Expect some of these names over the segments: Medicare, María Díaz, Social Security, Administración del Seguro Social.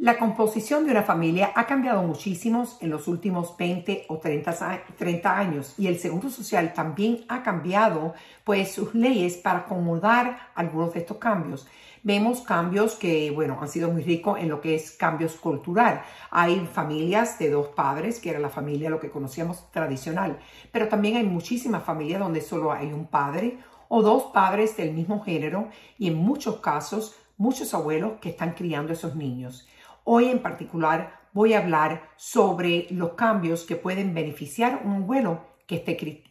La composición de una familia ha cambiado muchísimo en los últimos 20 o 30 años y el Seguro Social también ha cambiado pues sus leyes para acomodar algunos de estos cambios. Vemos cambios que, bueno, han sido muy ricos en lo que es cambios cultural. Hay familias de dos padres, que era la familia lo que conocíamos tradicional, pero también hay muchísimas familias donde solo hay un padre o dos padres del mismo género y en muchos casos muchos abuelos que están criando a esos niños. Hoy en particular voy a hablar sobre los cambios que pueden beneficiar a un abuelo que esté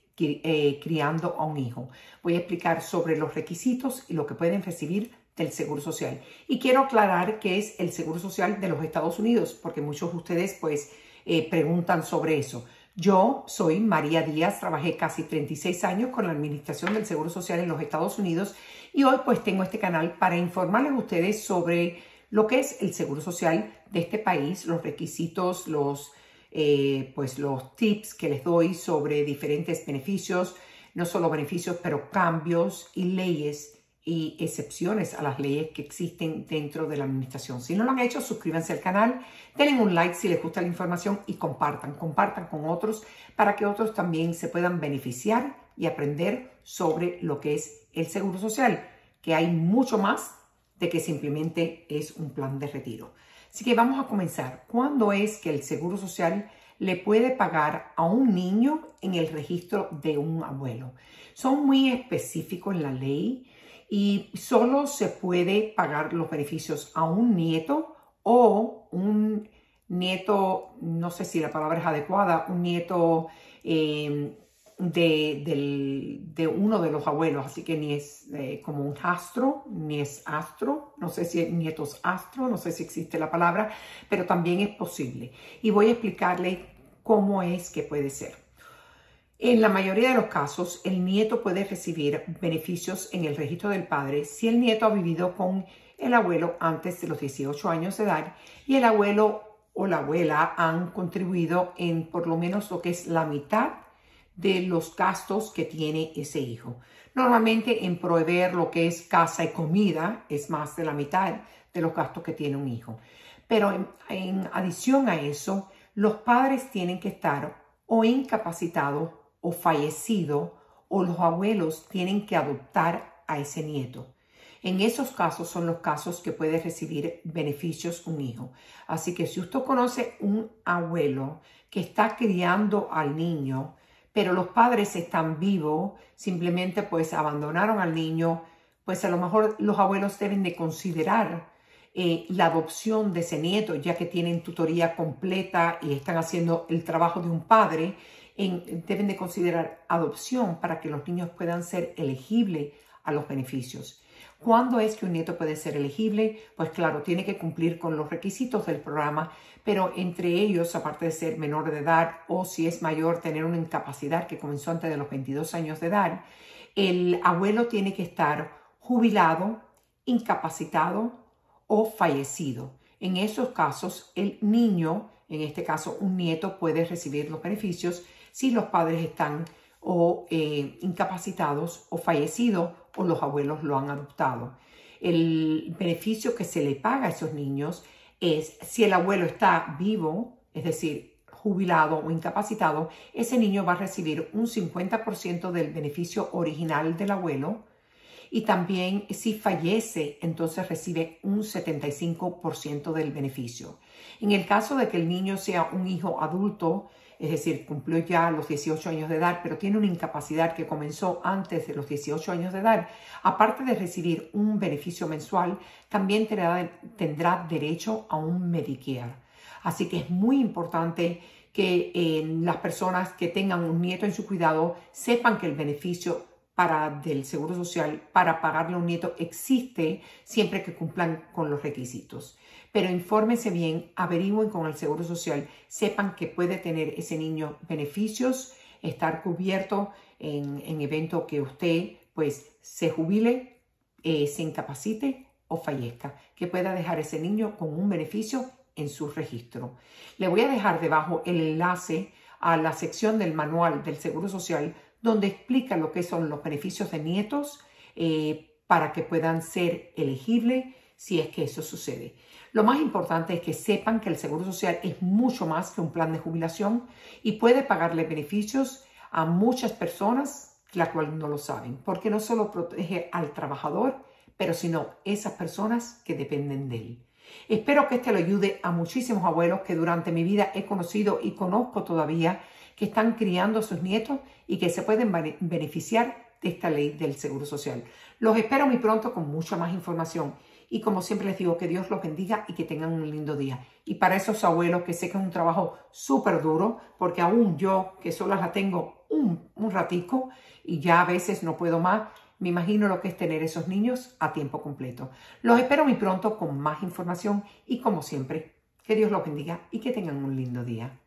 criando a un hijo. Voy a explicar sobre los requisitos y lo que pueden recibir del Seguro Social. Y quiero aclarar que es el Seguro Social de los Estados Unidos, porque muchos de ustedes pues preguntan sobre eso. Yo soy María Díaz, trabajé casi 36 años con la Administración del Seguro Social en los Estados Unidos y hoy pues tengo este canal para informarles a ustedes sobre lo que es el Seguro Social de este país, los requisitos, los tips que les doy sobre diferentes beneficios, no solo beneficios, pero cambios y leyes y excepciones a las leyes que existen dentro de la administración. Si no lo han hecho, suscríbanse al canal, denle un like si les gusta la información y compartan con otros para que otros también se puedan beneficiar y aprender sobre lo que es el Seguro Social, que hay mucho más de que simplemente es un plan de retiro. Así que vamos a comenzar. ¿Cuándo es que el Seguro Social le puede pagar a un niño en el registro de un abuelo? Son muy específicos en la ley. Y solo se puede pagar los beneficios a un nieto o un nieto, no sé si la palabra es adecuada, un nieto de uno de los abuelos. Así que ni es como un astro, ni es astro, no sé si es nietos astro, no sé si existe la palabra, pero también es posible. Y voy a explicarle cómo es que puede ser. En la mayoría de los casos, el nieto puede recibir beneficios en el registro del padre si el nieto ha vivido con el abuelo antes de los 18 años de edad y el abuelo o la abuela han contribuido en por lo menos lo que es la mitad de los gastos que tiene ese hijo. Normalmente en proveer lo que es casa y comida es más de la mitad de los gastos que tiene un hijo. Pero en adición a eso, los padres tienen que estar o incapacitados o fallecido, o los abuelos tienen que adoptar a ese nieto. En esos casos son los casos que puede recibir beneficios un hijo. Así que si usted conoce un abuelo que está criando al niño, pero los padres están vivos, simplemente pues abandonaron al niño, pues a lo mejor los abuelos deben de considerar la adopción de ese nieto, ya que tienen tutoría completa y están haciendo el trabajo de un padre. Deben de considerar adopción para que los niños puedan ser elegibles a los beneficios. ¿Cuándo es que un nieto puede ser elegible? Pues claro, tiene que cumplir con los requisitos del programa, pero entre ellos, aparte de ser menor de edad o si es mayor, tener una incapacidad que comenzó antes de los 22 años de edad, el abuelo tiene que estar jubilado, incapacitado o fallecido. En esos casos, el niño, en este caso un nieto, puede recibir los beneficios si los padres están o incapacitados o fallecidos o los abuelos lo han adoptado. El beneficio que se le paga a esos niños es si el abuelo está vivo, es decir, jubilado o incapacitado, ese niño va a recibir un 50% del beneficio original del abuelo y también si fallece, entonces recibe un 75% del beneficio. En el caso de que el niño sea un hijo adulto, es decir, cumplió ya los 18 años de edad, pero tiene una incapacidad que comenzó antes de los 18 años de edad, aparte de recibir un beneficio mensual, también tendrá derecho a un Medicare. Así que es muy importante que las personas que tengan un nieto en su cuidado sepan que el beneficio del Seguro Social para pagarle a un nieto existe siempre que cumplan con los requisitos. Pero infórmense bien, averigüen con el Seguro Social, sepan que puede tener ese niño beneficios, estar cubierto en evento que usted pues se jubile, se incapacite o fallezca, que pueda dejar ese niño con un beneficio en su registro. Le voy a dejar debajo el enlace a la sección del manual del Seguro Social donde explica lo que son los beneficios de nietos para que puedan ser elegibles si es que eso sucede. Lo más importante es que sepan que el Seguro Social es mucho más que un plan de jubilación y puede pagarle beneficios a muchas personas, la cual no lo saben, porque no solo protege al trabajador, pero sino esas personas que dependen de él. Espero que este lo ayude a muchísimos abuelos que durante mi vida he conocido y conozco todavía, que están criando a sus nietos y que se pueden beneficiar de esta ley del Seguro Social. Los espero muy pronto con mucha más información. Y como siempre les digo, que Dios los bendiga y que tengan un lindo día. Y para esos abuelos, que sé que es un trabajo súper duro, porque aún yo, que solo la tengo un ratico y ya a veces no puedo más, me imagino lo que es tener esos niños a tiempo completo. Los espero muy pronto con más información y como siempre, que Dios los bendiga y que tengan un lindo día.